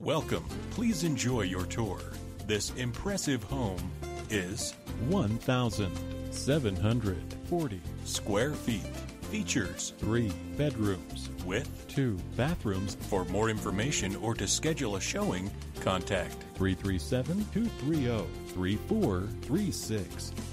Welcome. Please enjoy your tour. This impressive home is 1,740 square feet. Features 3 bedrooms with 2 bathrooms. For more information or to schedule a showing, contact 337-230-3436.